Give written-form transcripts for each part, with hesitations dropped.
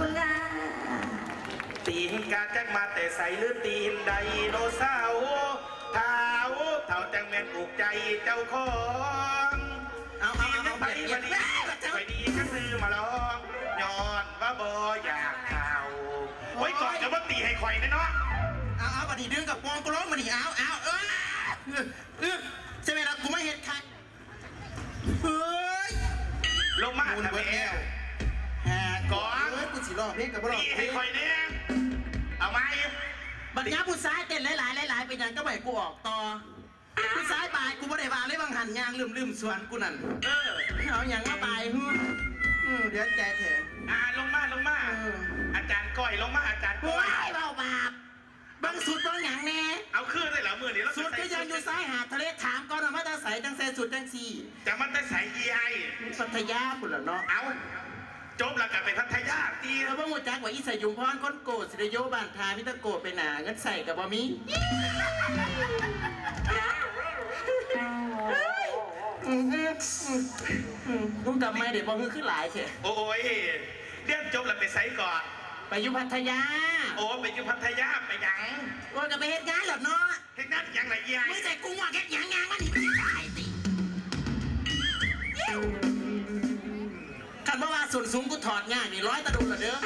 คุณค่ะตีหินกาแจ้งมาแต่ใสหรือตีหินไดโนเสาร์เท้าเท้าแจ้งแมนปลุกใจเจ้าของเอาไปดีไปดีก็ซื้อมาลองย้อนว่าบ่อยากเข่าไว้ก่อนจะว่าตีให้ข่อยนะเนาะเอาบัดนี้ดึงกับปองกร้องบัดนี้เอาใช่ไหมล่ะกูไม่เห็นใครเฮ้ยลงมาทำไมเอวแหกก่อนกูสิรอบนี้กับรอบนี้ให้คอยเนี่ยเอาไหมบัดนี้ผู้ชายเต้นหลายไปยังก็ไม่กูออกต่อผู้ชายบายกูไม่ได้บายเลยบางหันยางลืมส่วนกูนั่นเอาอย่างมาบายเดี๋ยวใจเถอะลงมาอาจารย์ก้อยลงมาอาจารย์ก้อยเบาบาบางสุดบางอย่างแน่เอาขึ้นได้เหรอมือนี่แล้วสุดก็ยังอยู่ซ้ายหาทะเลถามก่อนมาตาใสจังเซสุดจังซีจังมาตาใสเอียพัทยาคุณเหรอเนาะเอาจบแล้วกลับไปพัทยาตีแล้วพวกมูจักว่าอีสายยุงพรก้นโกดสิริโยบานทาพิตะโกดไปหนาเงินใส่กับบอมี่ลูกกลับมาเดี๋ยวบอมขึ้นหลายเฉยโอ้ยเรื่องจบแล้วไปใสก่อนไปอยู่พัทยาโอ้ไปอยู่พัทยาไปยังว่าจะไปเฮ็ดงานหรอเนาะเฮ็ดงานยังไรยัยไม่ใช่กูว่าเฮ็ดยังงานมันอีกไม่ได้สิคันว่าส่วนสูงกูถอดง่ายนี่ร้อยตะดุมละเด้อ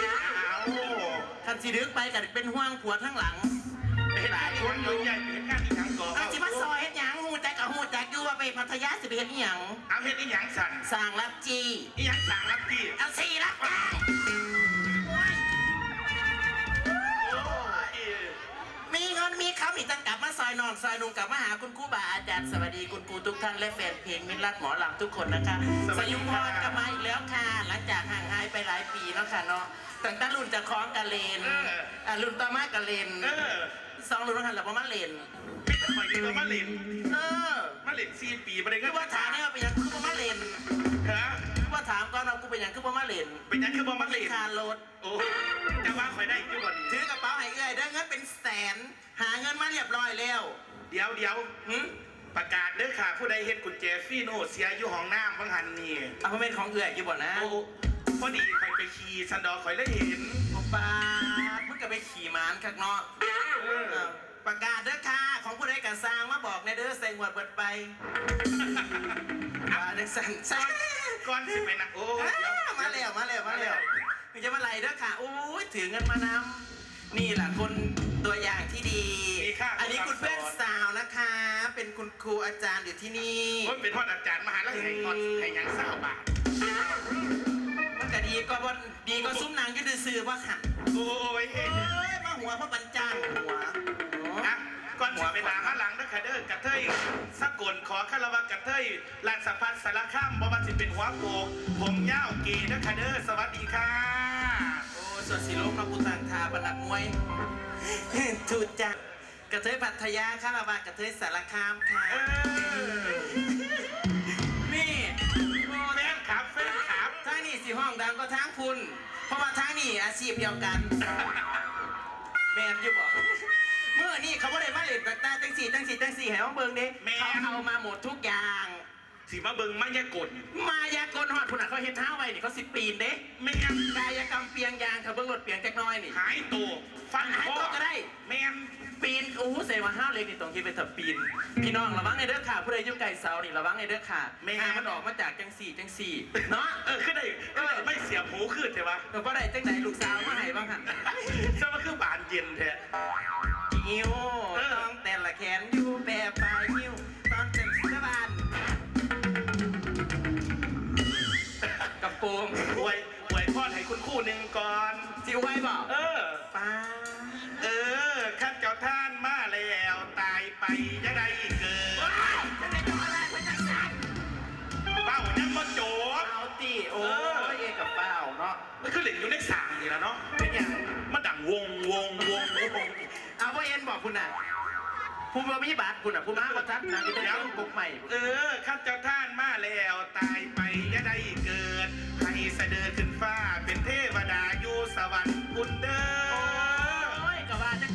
คันสีดึกไปกันเป็นห่วงผัวทั้งหลังเป็นหลายคนอยู่ใหญ่เฮ็ดงานที่ทั้งก่อเอาจิมาซอยเฮ็ดยังหูแจกเอาหูแจกอยู่ว่าไปพัทยาสิไปเฮ็ดยังเอาเฮ็ดยังสั่งสั่งรับจียังสั่งรับจีเอาสี่รับจีมีเงินมีคำอีกตั้งกลับมาซอยนอนซอยนุ่งกลับมาหาคุณครูบาอาจารย์สวัสดีคุณครูทุกท่านและแฟนเพลงมิตรรักหมอลำทุกคนนะคะสยุมพรกลับมาอีกแล้วค่ะหลังจากห่างหายไปหลายปีแล้วค่ะเนาะตั้งแต่รุ่นจะคล้องกะเลนรุ่นตามากะเลนสองรุ่นแล้วค่ะแล้วมาเลนไม่เคยมาเลนมาเลน4 ปีมาเลนก็ว่าถามเนี่ยไปยังคือมาเลนว่าถามก่อนเรากูเป็นยังคือมาเลนเป็นยังคือมาเลนคารถโอ้จะว่าคอยได้กี่วันถือกระเป๋าให้เอื้อยได้เงินเป็นแสนหาเงินมาเรียบร้อยแล้วเดี๋ยวประกาศเด้อค่ะผู้ใดเฮ็ดกุญแจฟี่โน่เสียอยู่ห้องน้ำบางหันนี่อพาร์ตเมนต์ของเอื้อยกี่วันนะพอดีคอยไปขี่ซันดอคอยได้เห็นป้าเพิ่งจะไปขี่ม้าข้างนอกประกาศเด้อค่ะของผู้ใดกระซังมาบอกในเด้อเซ็งหวดเบิดไปเด็กสั่งก้อนสิไปนะโอ้มาแล้วมันจะมาไหลเด้อค่ะโอ้ยถือเงินมานำนี่แหละคนตัวอย่างที่ดีอันนี้คุณเพื่อนสาวนะคะเป็นคุณครูอาจารย์อยู่ที่นี่เป็นพ่ออาจารย์มหาลัยให้ยังเศร้าบาทมันจะดีก็ซุ้มนางก็จะซื้อว่าค่ะโอ้ยมาหัวพ่อบัญจังหัวก้อนหัวไปหลังข้างหลังนะคะเด้อกระเทยสักกลขอคารวะกระเทยลานสัมพันธ์สารข้ามบวชสิเป็นหัวโกผมเย้าเกย์นะคะเด้อสวัสดีค่ะโอ้สวัสดีลูกพระกุฏันทาบรรลักมวยถูกจังกระเทยพัทยาคารวะกระเทยสารข้ามค่ะนี่แฟนขับทั้งนี่สีห้องดังก็ทั้งคุณเพราะว่าทั้งนี่อาชีพเดียวกันแมนอยู่บ่เมื่อนี่เขาว่าได้มาเล่นแบบตาตั้งสี่แหวงเบิงเด้เขาเอามาหมดทุกอย่างสีมาเบิงมายากลหอดผุนเขาเห็นเท้าไว้นี่เขา10 ปีนเด้แม่งกายกรรมเปียงยางเขาเบิ้งรถเปียงแจ็คน้อยนี่หายตัวฟันหายตัวก็ได้แม่งปีนโอ้เสียว่าห้าวเล็กนี่ตรงที่เป็นถับปีนพี่น้องระวังในเด้อขาผู้ใดยุ่งไก่เสานี่ระวังในเด้อขาแม่งมันออกมาจากจังสี่เนาะขึ้นได้ไม่เสียหูขึ้นใช่ปะเพราะได้จังไหนลูกสาวมาให้บ้างฮะจะมาคือบานเย็นแท้นิ้วต้องแต่ละแขนอยู่แปรปลายนิ้วต้องเต็มสะบันกับโกงอวยพอดให้คุณคู่หนึ่งก่อนจิ๋วไว้บอกป้าข้าเจ้าท่านมาแล้วตายไปยังไงเกิดจะได้ตัวอะไรไปจากฉันเป้านั่งมาโจมเอาตีโอ้ยเอกับเป้าเนาะมันคือเหล็กอยู่ในสามนี่แล้วเนาะเป็นอย่างมาดั่งวงเอาว่าเอ็นบอกคุณน่ะผู้มามีบาทคุณน่ะผู้มาประทัดนะเดี๋ยวปลุกใหม่ข้าเจ้าท่านมาแล้วตายไปจะได้เกิดให้เสด็จขึ้นฟ้าเป็นเทวดาอยู่สวรรค์คุณเด้อโอ้ยกว่าจะ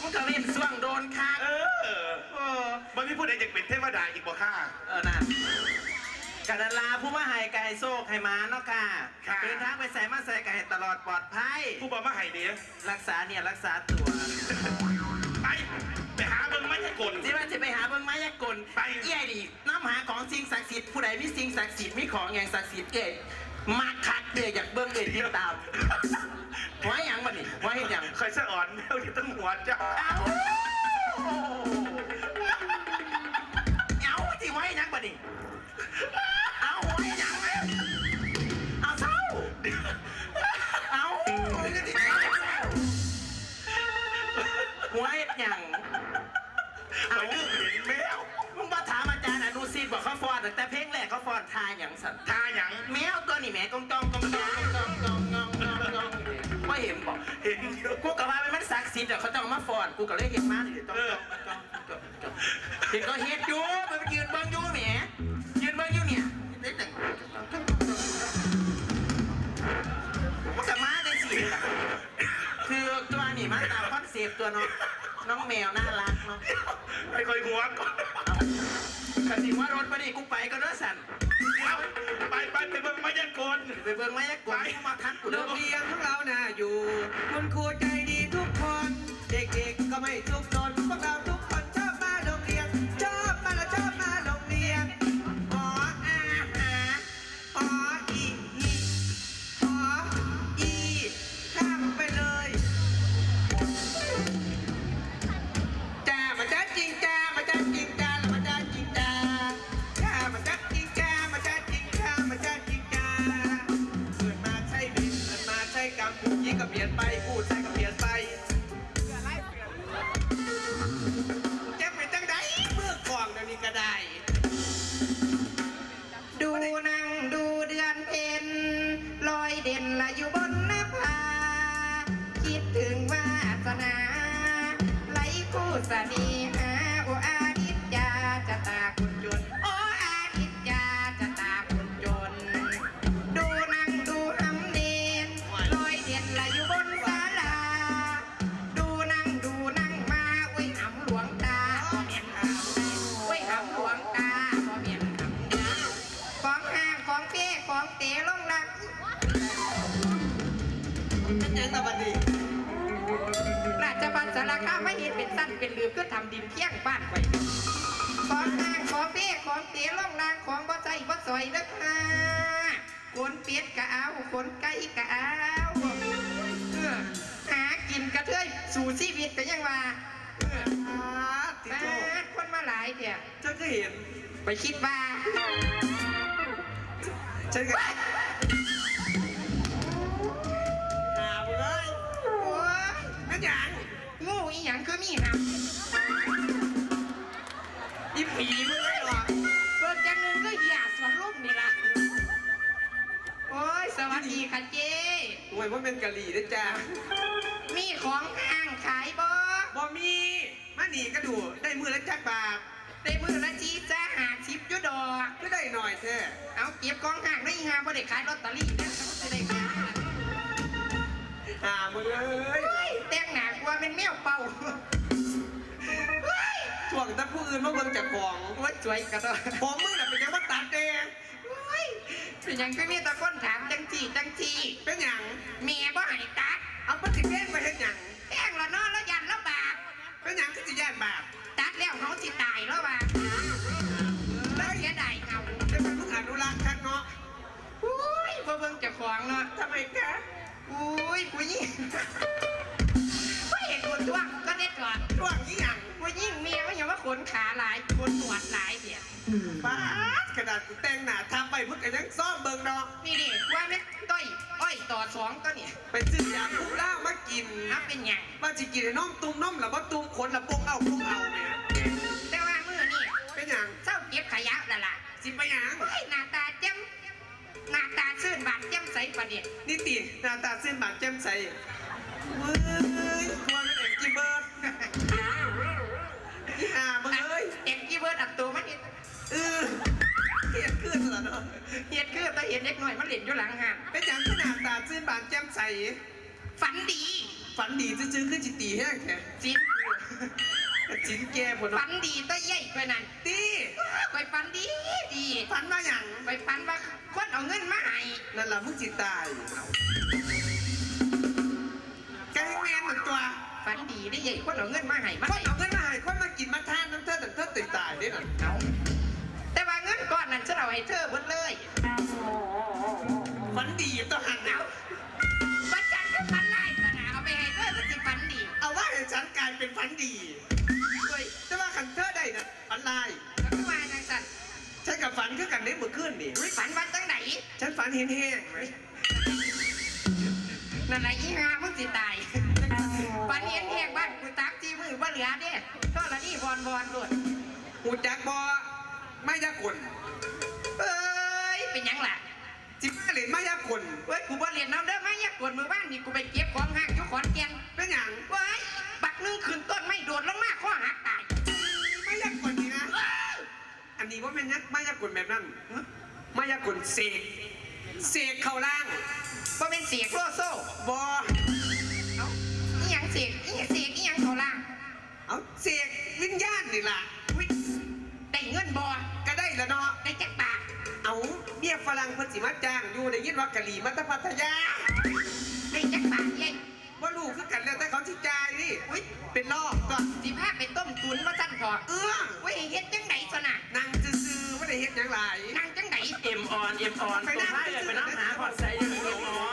มึงก็เล่นสว่างโดนค่ะมันไม่พูดอะไรอยากเป็นเทวดาอีกบ่ค่ะนั่น กระลาผู้มาหายไก่โซกไห่มาเนาะค่ะเดินทางไปใส่มาใส่ไก่ตลอดปลอดภัยผู้บอกมาหายเนี่ยรักษาเนี่ยรักษาตัวไปหาเบิ้งไม้ยากลที่ว่าจะไปหาเบิ้งไม้ยากลไปเอี่ยดิน้ำหาของสิ่งศักดิ์สิทธิ์ผู้ใดมีสิ่งศักดิ์สิทธิ์มีของอย่างศักดิ์สิทธิ์เอ๋มาคัดเดือยจากเบิ้งเอ๋ติดตามไว้อย่างมันนี่ไว้อย่างใครเสอ่อนแมวที่ตั้งหัวจ้าเอาที่ไว้นักบัดนี้เอาไว้อย่างเองเอาเศร้าเอาไว้อย่างเอาเรื่องเห็นแมวมึงมาถามอาจารย์อนุสิทธิ์บอกเขาฟอนแต่เพลงแรกเขาฟอนทายอย่างสัตว์ทายอย่างแมวตัวนี้แมวกองกองกองกองกองกองกองกองไม่เห็นบอกเห็นกูกลับมาเป็นมันสักสิทธิ์เขาจะมาฟอนกูก็เลยเห็นมากเลยเห็นก็เฮ็ดอยู่มันยืนเบิ้งอยู่แหมยืนเบิ้งอยู่เนี่ยนิดหนึ่งมันจะมาได้สิคือตัวนี่มาตามคอนเซปต์ตัวน้องแมวน่ารักเนาะไม่ค่อยหัวก่อนแต่สิ่งว่ารถไปดิกูไปก็เลิศสั่นไปเบิ้งไม้ยักษ์กลไปเบิ้งไม้ยักษ์กลมาทักกูเลิกเรียนของเราน่ะอยู่คุณครูใจดีทุกคนเด็กๆก็ไม่ทุกข์นอนพวกเราทุกคนชอบมาโรงเรียนชอบมาแล้วชอบมาโรงเรียนขออาหารขออีขออีข้ามไปเลยจ้ามาจ้าจริงจ้ามาจ้าจริงจ้ามาจ้าจริงจ้าจ้ามาจ้าจริงจ้ามาจ้าจริงจ้ามาจ้าจริงจ้าเกิดมาใช่บินเกิดมาใช่กรรมพูดยิ่งก็เปลี่ยนไปพูดใช่ก็เปลี่ยนไปกระไดดูนางดูเดือนเพ็ญลอยเด่นละอยู่บนหน้าผาคิดถึงวาสนาไหลคู่สนีหาโออาทิตยาจะตาคุณจนโออาทิตยาจะตาคุณจนดูนางดูหำเด่นลอยเด่นละอยู่บนศาลาดูนางมาอุ้ยหำหลวงตาหลวงตาพอเมียนทำงานของห้างของเป้ของเต๋ลงรักเป็นยังตะวันดีราชบัณฑิตสารคามไม่เห็นเป็นสั้นเป็นลืมก็ทำดินเที่ยงบ้านไว้ของห้างของเป้ของเต๋ลงรักของบ่ใจบ่ซอยเด้อค่ะขนเป็ดกะเอาขนไก่กะเอาหากินกระเทยสู่ชีวิตกันยังว่าคนมาหลายเดี๋ยวฉันก็เห็นไปคิดว่าฉันก็หาไปเลยโอ้ยนั่นอย่างงูอีหยังคือมีหางอีผีมึงไม่หรอกเปิดจังหนึ่งก็หยาดสวนลุ่มนี่ละโอ้ยสวัสดีค่ะเจ๊โอ้ยว่าเป็นกะหรี่นะจ๊ะมีของห้างขายบ่มีมาหนีก็ดูได้มือละจักบาทได้มือละจีจ้าหาชิปยุดอกก็ได้หน่อยเถอะเอาเก็บกองห่างได้ห่าบ่ได้ขายลอตเตอรี่นะจะได้ขายห่ามึงเลยแตงหนากว่าเป็นแมวเป่าช่วงถ้าผู้อื่นมาเบิ่งจากของว่าสวยกันผมมึงน่ะเป็นยังว่าตัดเด้เป็นยังก็มีตะก้นถามจังจีเป็นยังเมียบ่ให้ตัดเอาปฏิเสธไปเป็นยังแย่งละเนาะแล้วยันแล้วบาปแล้วยังที่จะยันบาปตัดแล้วเขาสิตายแล้วบาปแล้วเสียดายเขาจะเป็นลูกอนุรักษ์ชักเนาะอุ้ยพอเบิ่งจะขวางเนาะทำไมคะอุ้ยผู้หญิงผู้หญิงคนท่วงก็ได้จอดท่วงยี่หยังผู้หญิงเมียก็ยังว่าขนขาหลายขนหนวดหลายเนี่ยบ้ากระดาษแต่งหน้าทำไปพุทธยังซ่อมเบิ่งเนาะนี่ดิว่าไม่ต้อยอ้อยต่อสองก็เนี่ยไปซื้อยาคุกเล่ามากินนะเป็นยังมาจิกินน้อมตุ้มน้อมหรือว่าตุ้มขนหรือปุกเอาเนี่ยแต่ว่ามือนี่เป็นยังเศร้าเก็บขยะละล่ะสิไปยังหน้าตาเจ้มหน้าตาซื่นบาดเจ้มใสประเดี๋ยวนี่ตีหน้าตาซื่นบาดเจ้มใสเว้ยควงเอ็งกีเบิร์ดนี่มึงเอ้ยเอ็งกีเบิร์ดอัดตัวมันเนี่ยเฮียดขึ้นเหรอเนาะเฮียดขึ้นแต่เฮียดเล็กหน่อยมันเหลี่ยมอยู่หลังห่างเป็นอย่างขนาดตาซื่นบานแจ่มใสฝันดีฝันดีจะซื้อขึ้นจิตีแห้งแค่จิ้น จินแก่ปวดฟันดีตะเย่ยไปนั่นตีไปฟันดีดีฟันมาอย่างไปฟันว่าคนเอาเงินมาให้นั่นแหละมึงจิตตายแกแมนหมดตัวฟันดีได้เย่ยคนเอาเงินมาให้คนเอาเงินมาให้คนมากินมาทานน้ำเธอแต่เธอติดตายได้หรอเอาแต่ว่าเงินก้อนนั้นจะเราให้เธอหมดเลยฟันดีต้องหันเอาบัตรฉันก็ฟันไล่สนาเอาไปให้เธอก็จะฟันดีเอาว่าฉันกลายเป็นฟันดีแต่ว่าขันเธอได้นะฟันลายแล้วก็มาจังสันฉันกับฝันคือกันได้เมื่อคืนนี่ฝันวันตั้งไหนฉันฝันเห็นแห้งไหมนั่นอะไรยี่ห้ามึงสิตายฝันเห็นแห้งบ้านกูตักจีมือว่าเหลือเด้ก็ละนี่บอลบอลด่วนหูจักบอไม่ยากกลเอ้ยเป็นยังล่ะจิบกระเหรียญไม่ยากกลเอ้ยกูบอลเหรียญน้ำเด้อไม่ยากกลมือบ้านนี่กูไปเก็บของห้างยุคขอนแก่นเป็นอย่างเอ้ยบักนึงขึ้นต้นไม่โดดลงมากข้อหักตายไม่ยากกลนี่นะอันนี้ว่ามันยักไม่ยากกลแบบนั้นไม่ยากกลเสกเสกเข่าล่างก็เป็นเสกโลโซ่บอเอ้านี่ยังเสกนี่ยังเสกนี่ยังเข่าล่างเอ้าเสกวิญญาณนี่ล่ะได้เงินบอก็ได้ละเนาะได้จักปากเอาเบี้ยฝรั่งเพิ่นสิมาจ้างอยู่ในยินว่ากะหรี่มัตพัทยาได้จักปากยัยว่าลูกคือกันแล้วแต่เขาชิจายนี่อุ้ยเป็นนอกก็สิพาไปต้มตุ๋นว่าจันทร์เอื้อว่าเฮ็ดจังไหนซะน่ะนางซื้อว่าได้เฮ็ดอย่างไรนางจังไหนเอ็มออนไปนั่งไปนั่งหาขอดใส่อยู่เอ็มออ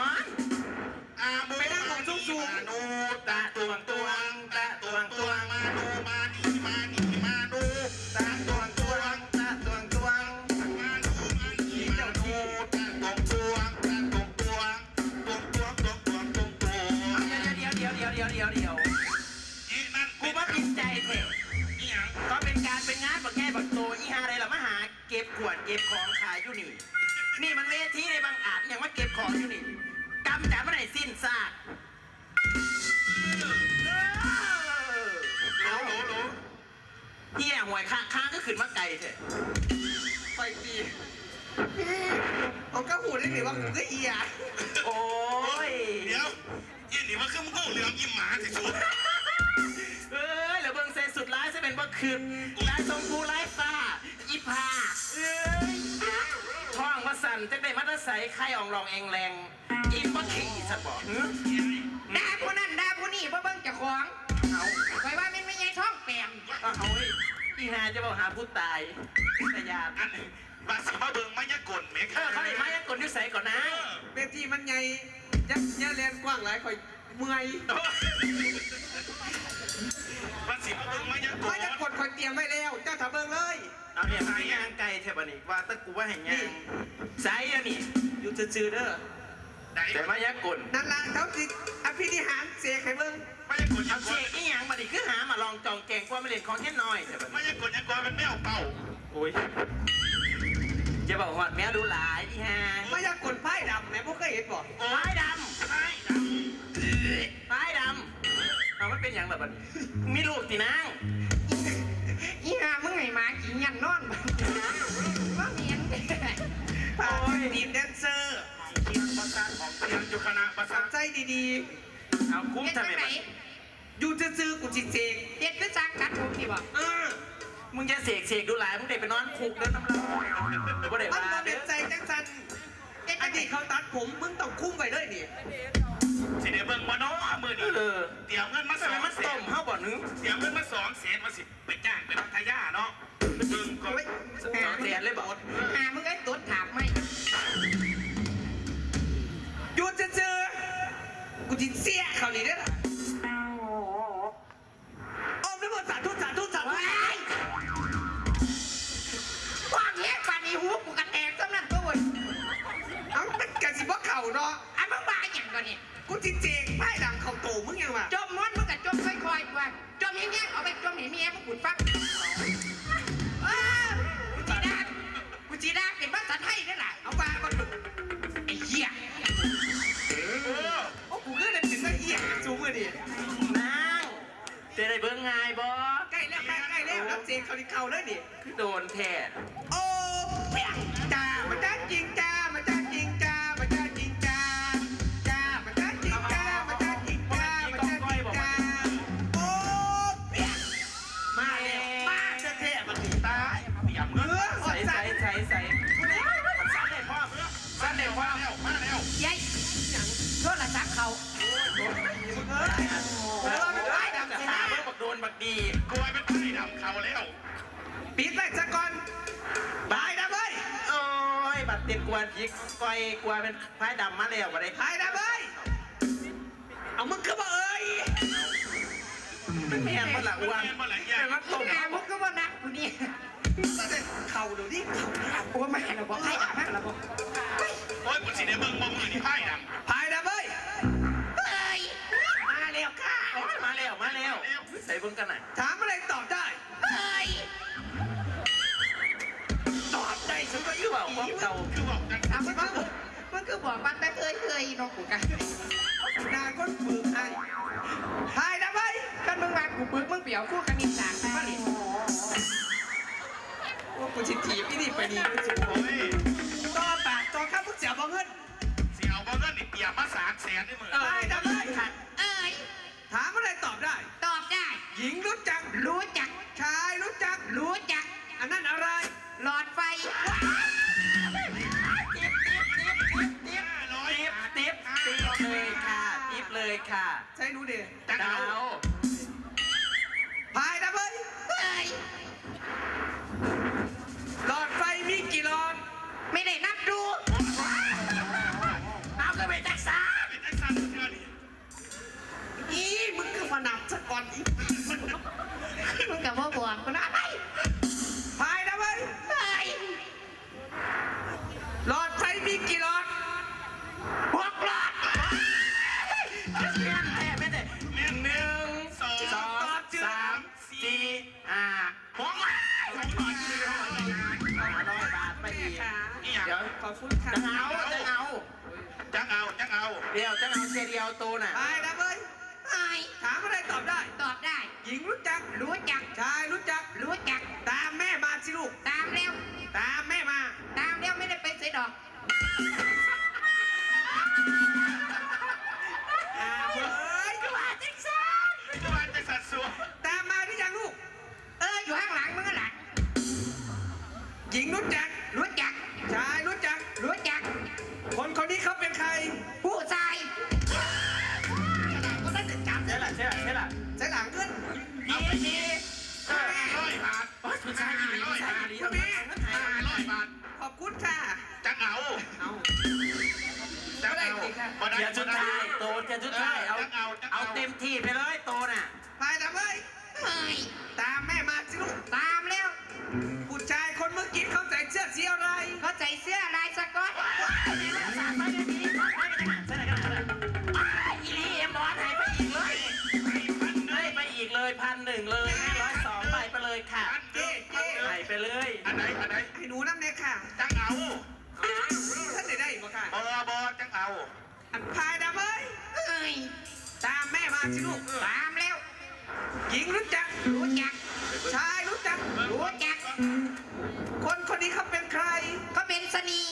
นไปนั่งของสูงๆดูตะตวงตวงตะตวงตวงมาดูมาดีมาดีมาดูตะตวงตวงตะตวงตวงมาดูมาดีมาดูตะตวงตวงตะตวงตวงตวงตวงตวงตวงตวงตวงเดี๋ยวกูว่ากินใจเถอะก็เป็นการเป็นงานแบบแง่แบบโตอีฮาอะไรล่ะมหาเก็บขวดเก็บของขายอยู่นี่นี่มันเวทีในบางอาจอย่างว่าเก็บของอยู่นี่กำจัดเมื่อไหร่สิ้นซากโหลเฮียหวยค้างก็ขึ้นมาไกลเถอะไปตีเขาก็หูได้หรือว่ากูก็เอียโอ้ยเดี๋ยวยี่หนีว่าเครื่องมึงก็เหลืองยิ้มหมาสิสุดเหลือเบิ่งเซสุดร้ายจะเป็นว่าคืนร้ายชมพูร้ายฟ้าอีพาท้องว่าสั่นจะได้มัดใส่ไข่อองรองเองแรงอีบว่าขี่สัตว์บอกดาผู้นั่นดาผู้นี่ว่าเบิ่งจะคว้างเอาไว้ว่ามันไม่ใช่ท้องแปลงโอ้ยอีฮาจะบอกหาผู้ตายพยานบาสิมาเบิ่งไม่ยักกลไหมครับเขาเห็นไม่ยักกลที่ใส่ก่อนนะเวทีมันใหญ่ยักษ์แลนกว้างหลายคอยเมื่อยบาสิมาเบิ่งไม่ยักกลไม่ยักกลคอยเตรียมไว้แล้วเจ้าถ้าเบิ่งเลยเอาเนี่ยไปย่างไก่เทปนิกว่าตะกูว่าแห่งย่างใส่อันนี้อยู่ซื่อเด้อแต่ไม่ยักกลนั่นล่ะเขาสิอภินิหารเสกให้เบิ่งไม่ยักกลเสกนี่ยังมาดิคือหามาลองจองแกงกว่าไม่เล่นของแค่น้อยไม่ยักกลยักกลมันไม่เอาเป่าโอ้ยจะบอกหอดแมวดูหลายที่ฮะไม่อยากกดป้ายดำแม่พวกเคยเห็นบอกป้ายดำเอามันเป็นอย่างแบบนี้มีลูกสินางอีฮะมึงไงมากินยันนอนว่าเมียนโอ้ยดีมแดนเซอร์เกียงประสาทของเกียงจุคณะประสาทใจดีๆเอาคุ้มทำไมอยู่จะซื้อกูจิตเจงเด็ดก็จ้างกัดกูที่บอกมึงจะเสกดูหลายมึงเด็กไปนอนคุกเดินน้ำลายก็เด็กมาเด็กใจจังสันอดีตเขาตัดผมมึงต้องคุ้มไปเลยนี่สิเดี๋ยวเบิ่งมาเนาะมือนี่เดี๋ยวเงินมาสองเศษเข้าบ่อนึงเดี๋ยวเงินมาสองเศษมาสิไปจ้างไปพัทยาเนาะมึงก็สองเศษเลยบ่มึงไอ้ตุ๊ดถามไหมหยุดจะเจอกูจิเสียเขานี่เด้ออมแล้วหมดสาธุหัวกูกระแตกสำนักตัวคนเอาเป็นกระสีบ่เข่าเนาะอันมึงบ้าอย่างก่อนนี่กูจริงจริงไพ่ดังเข่าโตมึงยังวะจมม้วนมึงกับจมค่อยๆว่าจมเงี้ยเอาไปจมเห็นเมียมึงขุนฟักกูจีดาเป็นบ้าสันให้ได้หล่ะเอาบ้าก็ดุไอ้เหี้ยโอ้กูเกิดอะไรถึงได้เหี้ยสูงเลยดิน้าวเจอได้เบิ้งไงบอใกล้แล้วใกล้แล้วรับเจนเขาดิเข่าเลยดิคือโดนแทน มาแล้วยัยโทษละซักเขาแล้วมันไล่ดำช้าบักโดนบักดีกลัวเป็นไล่ดำเขาแล้วปิดเลยซะก่อนบายดำเลยโอ้ยบัดติดกวนผีก้อยกลัวเป็นไล่ดำมาแล้วบัดได้ไล่ดำเลยเอามึงก็บ่เอ้ยมันแม่นบ่ล่ะอ้วนมันมาตบอ้าวมึงก็บ่นักกูนี่เขาดูดิโอ้ยไม่เราบอกให้ดับให้เราบอกโอ้ยปวดสีแดงเบิ่งมองอยู่ที่ไพ่ดับไพ่ดับเฮ้ยมาแล้วค่ะมาแล้วใส่เบิ่งกันหน่อยถามอะไรตอบได้ตอบได้ฉันก็อยู่แบบความเก่าอยู่แบบจังทำมันก็บอกมันแต่เคยน้องกูกันนาก็ปึกให้ไพ่ดับเฮ้ยกันมึงมากูปึกมึงเปี่ยวคู่กันอีกสามมาดิว่ากูชิดถีบพี่นี่ไปดีกูชิดโอ้ยต่อปากต่อข้าวพวกเสี่ยวบองเงินอีกเปียมา300,000ได้เหมือนได้จำได้ค่ะเอ้ยถามอะไรตอบได้หญิงรู้จักชายรู้จักอันนั้นอะไรหลอดไฟติ๊บเลยค่ะใช่รู้ดิจังเอาพายดับเบิ้ลหลอดไฟมีกี่หลอดไม่ได้นับดูเอาก็เป็นจักรสานเชื่อดิอีมึงก็มานับสักก่อนอีมึงกับว่าบวกก็นับไปพายนะเว้ยหลอดไฟมีกี่หลอด6 หลอดไม่ได้1 2 3 4 5เดี๋ยวขอฟุ้งค่ะจังเอาเดียวจังเอาเจเดียวโตน่ะไปนะเว้ยถามอะไรตอบได้หญิงรู้จักชายรู้จักตามแม่มาสิลูกตามแม่มาไม่ได้ไปเสียดอกเฮ้ยจังหวะจังสัตว์สัวตามมาหรือยังลูกอยู่ข้างหลังมึงหลังหญิงรู้จักชายรู้จักคนนี้เขาเป็นใครผู้ชายก็ต้องจับใช่ล่ะใช่หลังขึ้นเอาไปที500 บาทผู้ชาย500 บาทผู้นี้500 บาทขอบคุณค่ะจังเอาจังเอาอย่าจุดท้ายโตนอย่าจุดท้ายเอาเต็มที่ไปเลยโตน่ะไปตามเลยตามแม่มาสิลูกตามแล้วผู้ชายคนเมื่อกี้เขาใส่เสื้อสีอะไรเขาใส่เสื้อลายสก๊อตอีเล่บอสให้ไปอีกเลย1,001เลย502ไปเลยค่ะไหลไปเลยอันไหนให้หนูน้ำเนี่ยค่ะจังเอาท่านได้บ่ค่ะบอจังเอาอันพายดำเอ้ยตามแม่มาสิลูกตามแล้วหญิงรู้จักชายรู้จักคนนี้เขาเป็นใครเขาเป็นสนี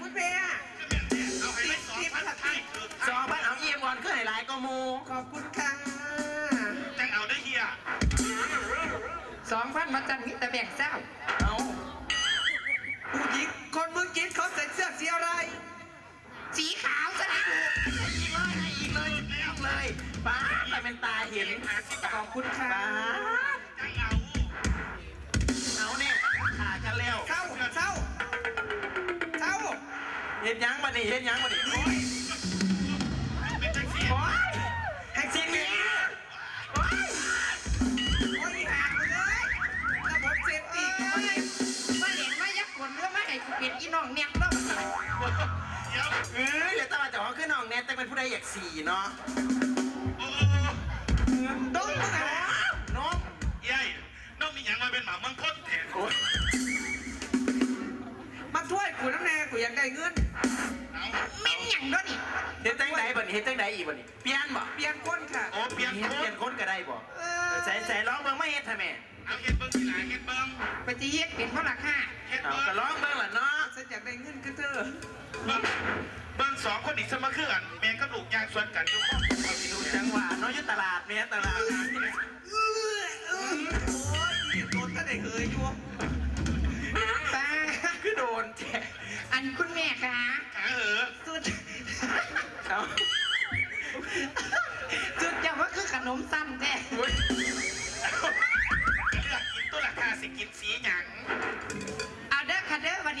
คุณเพียเอาให้2,000เอาเยี่ยมก่อนขึ้นหลายก็มูขอบคุณค่ะจังเอาได้เฮีย2,000มาจันมิตรแบ่งเจ้าเอาผู้หญิงคนเมื่อกี้เขาใส่เสื้อสีอะไรสีขาวจะได้ดูอีกเลยป้าแต่เป็นตาเห็นขอบคุณค่ะจังเอาเนี่ยขากันแล้วเศร้าเห็นยังมาดิเป็นแท็กซี่นี่โอ้ยหาเลยระบบเซฟตี้มาเหลียงมายักขนเรื่องมาให้กูเปลี่ยนอีน้องเนี่ยแล้วเดี๋ยวตาจะเอาขึ้นน้องแนทแต่เป็นผู้ใดอยากสีเนาะต้องอะไรน้องยัยน้องมีอย่างมาเป็นหมามังคุดแทนมาช่วยกูน้ำแน่กูอยากได้เงินเม้นอย่างด้วยนี่เฮ็ดจังได๋อีกบ่นี่เปลี่ยนคนค่ะโอ้เปลี่ยนคนก็ได้บ่ใส่ร้องเบิ่งมาเฮ็ดทำแม่เอาเฮ็ดเบิ่งที่ไหนเฮ็ดเบิ่งไปสิเฮ็ดเป็นเพราะราคาเฮ็ดก็ร้องเบิ่งล่ะเนาะฉันอยากได้เงินคือเธอเบิ่ง2คนนี่สมคือกันแม่กับลูกย่างสวนกันอยู่ข้อเอาสิรู้จังว่าเนาะอยู่ตลาดแม่ตลาด โดนก็ได้เฮยอยู่ป้าคือโดนแจกอันคุณแม่คะสุดจุดอย่างว่าคือขนมสั้นแท้ตัวราคาสิกินสีหยังเอาเด้อค่ะเด้อวันน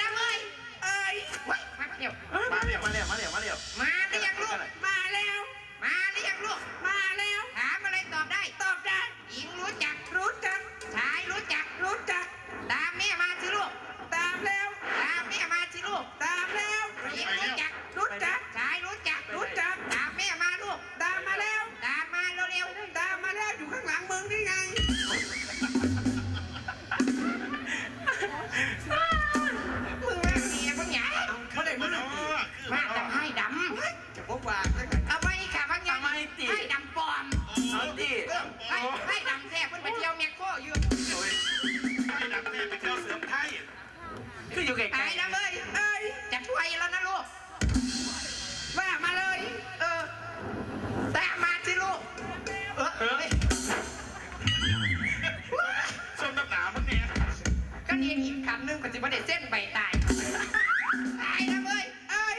ดังเลยเอ้ยมาเร็วมาเร็วมาเร็วมาเร็วมาเร็วมาได้ยังลูกมาแล้วมาได้ยังลูกมาแล้วถามอะไรตอบได้ตอบได้หญิงรู้จักรู้จักชายรู้จักรู้จักตามแม่มาสิลูกตามแล้วตามแม่มาสิลูกตามแล้วหญิงรู้จักรู้จักชายรู้จักรู้จักตามแม่มาลูกตามมาแล้วตามมาเร็วๆตามมาแล้วอยู่ข้างหลังมึงนี่ไงมึงแม่เสียมึงใหญ่เมื่อไหร่มึงมาดำให้ดำจะพบว่าเอาไปค่ะบางอย่างให้ดำปลอมให้ดำแท้เพิ่นไปเที่ยวเม็กโกอยู่ให้ดำแท้ไปเที่ยวเสริมไทยคืออยู่ไกลไกลนะเว้ยเอ้ยจัดไวแล้วนะลูกว่ามาเลยตามมาสิลูกส้มน้ำหนามันเนี่ยก็เนียนอีกคำนึงก็จะไม่ได้เส้นใบตายตายนะเว้ยเอ้ย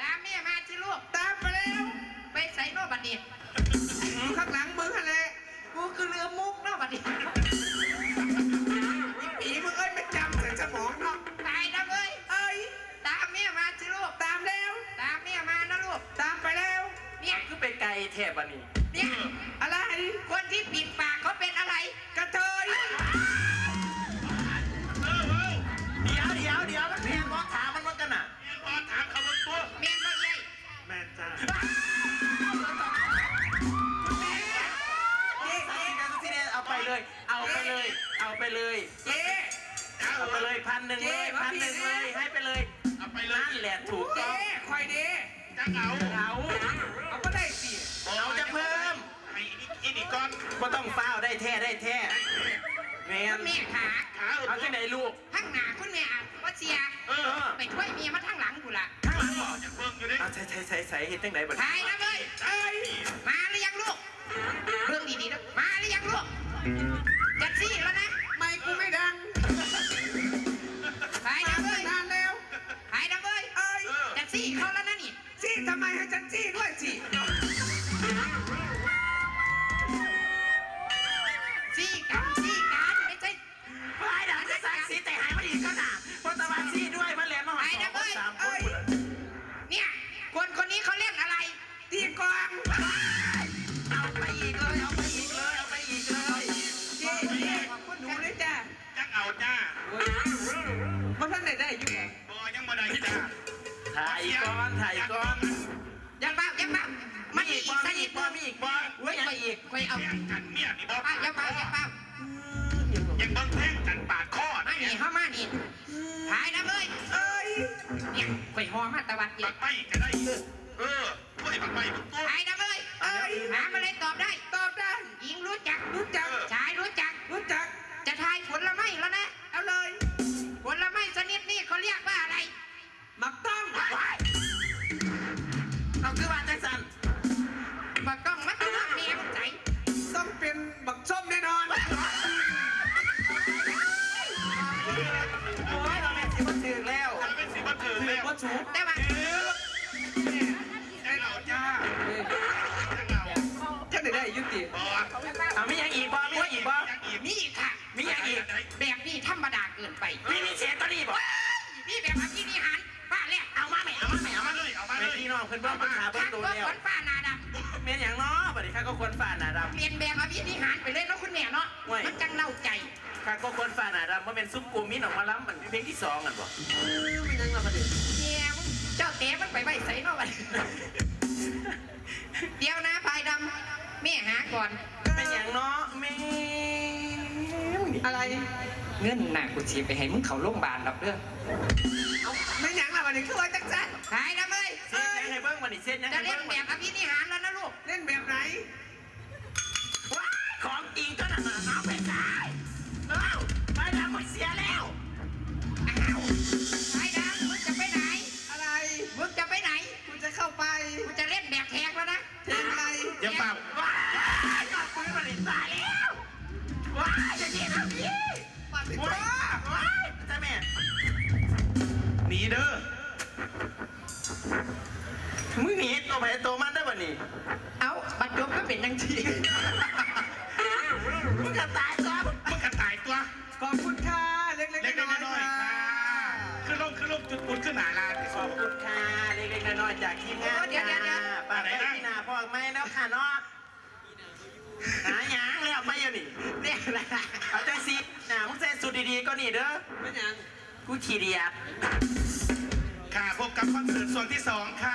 ตามแม่มาสิลูกตามไปแล้วไปใส่โนบัดนี้ข้างหลังมึงอะไรกูคือเรือมุกเนาะบัดนี้ผีมึงเอ้ยไม่จำแต่สมองเนาะตายนะเว้ยเอ้ยตามแม่มาสิลูกตามแล้วตามแม่มานะลูกตามไปแล้วเนี่ยคือเป็นไก่แทบบัดนี้เนี่ยอะไรคนที่ปิดปากเขาเป็นอะไรกระเทยเดี๋ยวมันเพียงมองถามมันว่ากันอ่ะเพียงมองถามเขามันตัวเมียนมันใหญ่แม่จ้าแม่เจ๊การทุกที่เนี่ยเอาไปเลยเอาไปเลยเอาไปเลยเจ๊เอาไปเลย1,000เลย1,000เลยให้ไปเลยเอาไปเลยนั่นแหละถูกเจ๊คอยดีจะเอาก็ได้สิเอาจะเพิ่มอีกก้อนก็ต้องเฝ้าได้แท้คุณแม่ขาเอาที่ไหนลูกข้างหน้าคุณแม่ว่าเชียไปช่วยเมียมาทั้งหลังกูละทั้งหลังบอกจะเบิ่งอยู่ดิเอาใส่เห็นตั้งไหนบ่ได้นะเว้ยเอ้ยมาหรือยังลูกเบิ่งดีๆนะมาหรือยังลูกจัดซี่แล้วนะไม่กูไม่ดังหายนะเว้ยนานแล้วหายนะเว้ยเอ้ยจัดซี่เขาแล้วนะนี่ซี่ทำไมให้จัดซี่ด้วยสิถ่ายก่อนยังบ้าไม่อีกไม่อีกไม่เอากันเมียนี่บ้ายังบ้ายังบังแทงกันปาดคอไม่หนีเข้ามาหนีถ่ายนะเว้ยเอ้ยเนี่ยไปหอมาตะวันเย็นไปก็ได้ไปไปถ่ายนะเว้ยเอ้ยถามอะไรตอบได้หญิงรู้จักชายรู้จักจะทายผลไม้แล้วนะเอาเลยผลไม้ชนิดนี้เขาเรียกว่าอะไรมักต้องเอาคือว่าใจสั่นมักต้องมักต้องเมียใจต้องเป็นบักส้มแน่นอนโอ้ยเราเป็นสีบัตรถึงแล้วถือได้ไหมได้เหล่าจ้าจะได้ยุติเอาไม่ยังอีกบ่ไม่อีกบ่มีอีกค่ะมีอย่างอีกแบบนี้ธรรมดาเกินไปไม่มีเสียตอรี่บ่มีแบบอภินิหารป้าแรกเอามาเลยพี่น้องเพื่อนบ้านขาเบิ้ลตัวเดียวคนฝ้านาดำเป็นอย่างน้อบัดนี้ข้าก็คนฝ้านาดำเปลี่ยนแบบอภินิหารไปเลยเนาะคุณแม่เนาะมันจังเล่าใจข้าก็คนฝ้านาดำว่าเป็นซุปกูมิ้นออกมาล้ำเหมือนเพลงที่2กันบ่ไม่ยังละบัดนี้เนี่ยเจ้าเต๋มันไปไว้ใส่เนาะบัดเดี๋ยวนะพายดำแม่หาก่อนเป็นอย่างน้อแม่อะไรเงื่อนหนักกูชีไปให้มึงเขาโรงพยาบาลรับเรื่องไม่ยังละวันนี้คือว่าจักจันหายนะเว้ยเสียใจให้เบิ้ง มันอีเส้นนะจะเล่นแบบอภินิหารแล้วนะลูกเล่นแบบไหนว้าของจริงก็หนักหนาเอาไปขายเอาไปทำหมดเสียแล้วเอาไปดังมึงจะไปไหนอะไรมึงจะไปไหนมึงจะเข้าไปมึงจะเล่นแบบแทงแล้วนะแทงอะไรจะเปล่าว้าก็คุยมันอีตายแล้วว้าจะเย็นแล้วพี่ว้าว้าจะแม่หนีเด้อมึงหนีตัวไปตัวมันได้ป่ะนี่เอ้าบัดจบก็เป็นยังทีมึงกระต่ายตัวมึงกระต่ายตัวขอบคุณค่ะเล็กๆน้อยๆค่ะขึ้นลงขึ้นลงจุดปุ่นขึ้นหนาลาขอบคุณค่ะเล็กๆน้อยๆจากทีมงานค่ะป้าไหนนะพี่นาพ่อไม่แล้วค่ะเนาะหาหยางแล้วไม่อยู่นี่เนี่ยเอาใจซีหนามึงใจสุดดีๆก็นี่เด้อไม่หยางกูขี่เดียบค่ะพบกับคอนเสิร์ตส่วนที่ 2ค่ะ